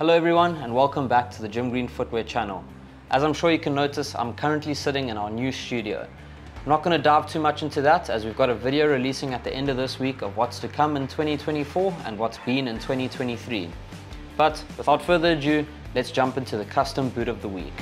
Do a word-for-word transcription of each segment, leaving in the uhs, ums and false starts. Hello everyone and welcome back to the Jim Green Footwear channel. As I'm sure you can notice, I'm currently sitting in our new studio. I'm not going to dive too much into that as we've got a video releasing at the end of this week of what's to come in twenty twenty-four and what's been in twenty twenty-three. But without further ado, let's jump into the custom boot of the week.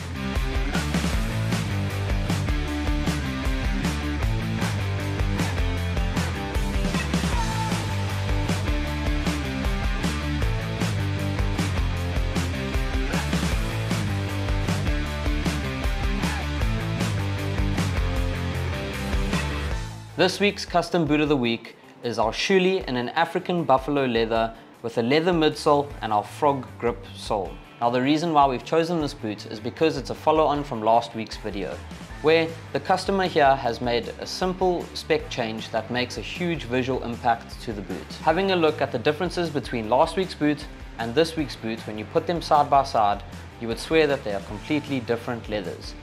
This week's custom boot of the week is our Shuli in an African Buffalo leather with a leather midsole and our frog grip sole. Now the reason why we've chosen this boot is because it's a follow-on from last week's video, where the customer here has made a simple spec change that makes a huge visual impact to the boot. Having a look at the differences between last week's boot and this week's boot, when you put them side by side, you would swear that they are completely different leathers.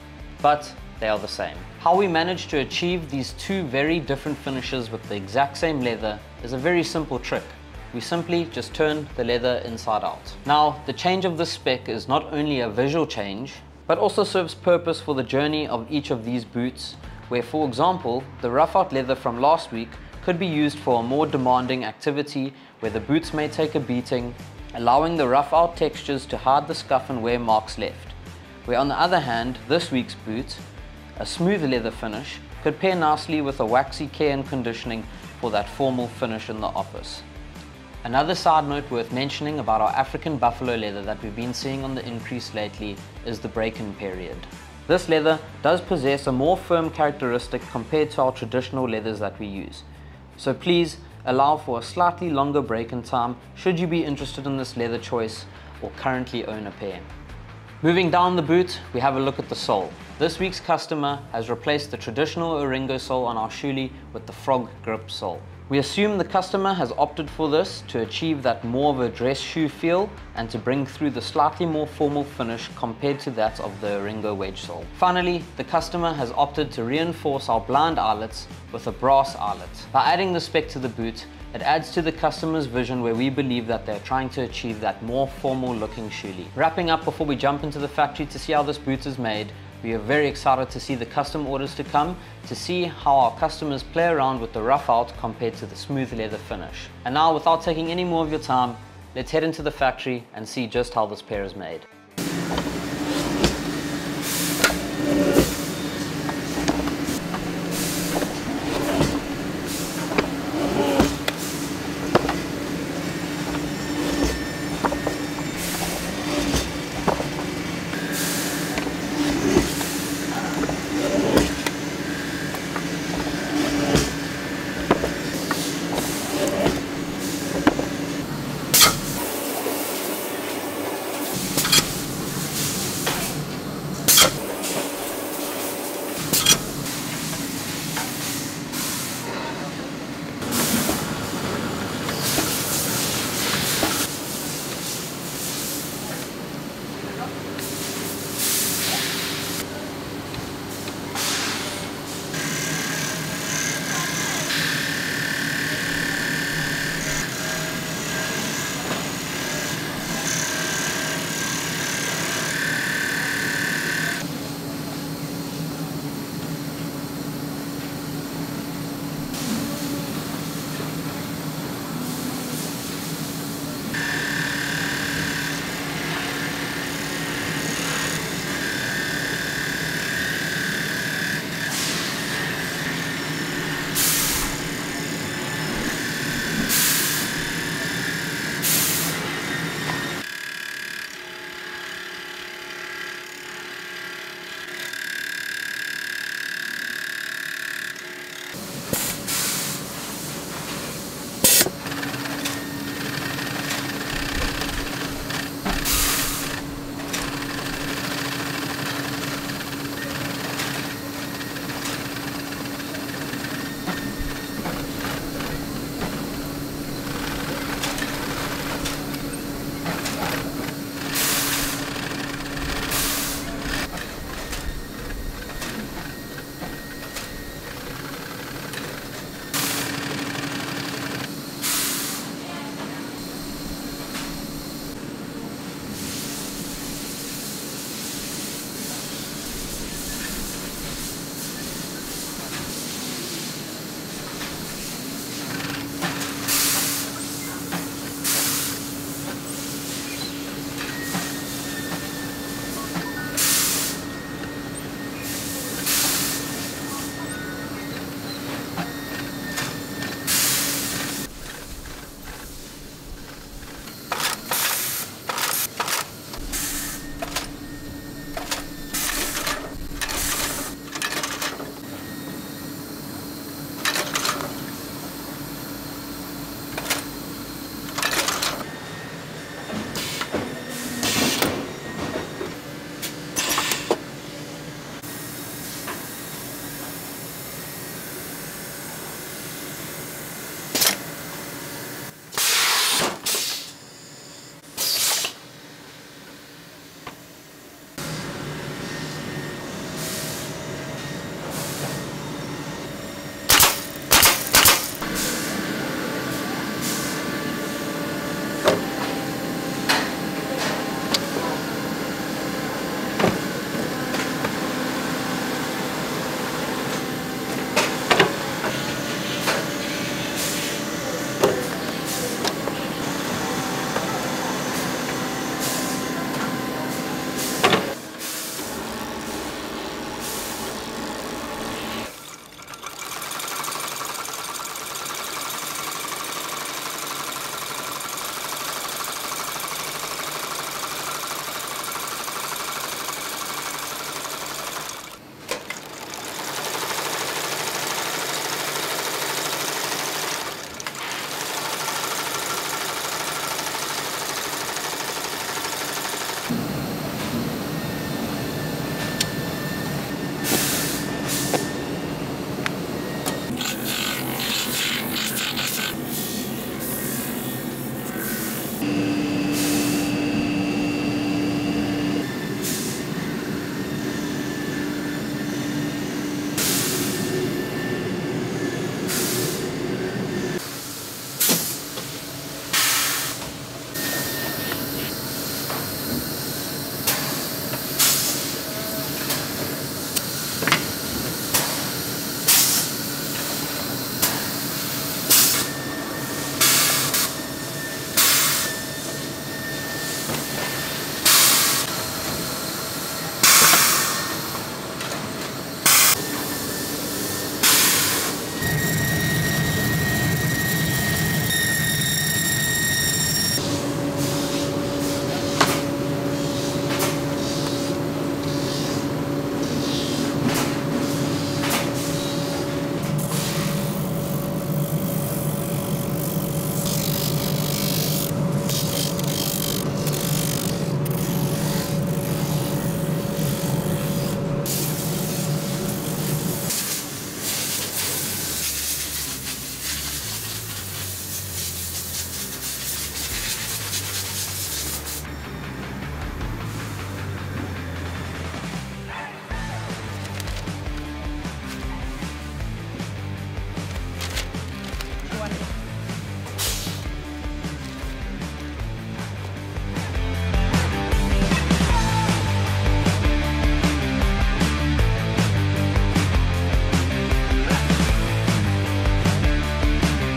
But they are the same. How we managed to achieve these two very different finishes with the exact same leather is a very simple trick. We simply just turn the leather inside out. Now, the change of this spec is not only a visual change, but also serves purpose for the journey of each of these boots, where, for example, the rough out leather from last week could be used for a more demanding activity where the boots may take a beating, allowing the rough out textures to hide the scuff and wear marks left. Where on the other hand, this week's boot, a smooth leather finish, could pair nicely with a waxy care and conditioning for that formal finish in the office. Another side note worth mentioning about our African Buffalo leather that we've been seeing on the increase lately is the break-in period. This leather does possess a more firm characteristic compared to our traditional leathers that we use. So please allow for a slightly longer break-in time should you be interested in this leather choice or currently own a pair. Moving down the boot, we have a look at the sole. This week's customer has replaced the traditional Ringo sole on our Shuli with the frog grip sole. We assume the customer has opted for this to achieve that more of a dress shoe feel and to bring through the slightly more formal finish compared to that of the Ringo wedge sole. Finally, the customer has opted to reinforce our blind eyelets with a brass eyelet. By adding the spec to the boot, it adds to the customer's vision where we believe that they're trying to achieve that more formal looking Shuli. Wrapping up before we jump into the factory to see how this boot is made, we are very excited to see the custom orders to come, to see how our customers play around with the rough out compared to the smooth leather finish. And now, without taking any more of your time, let's head into the factory and see just how this pair is made.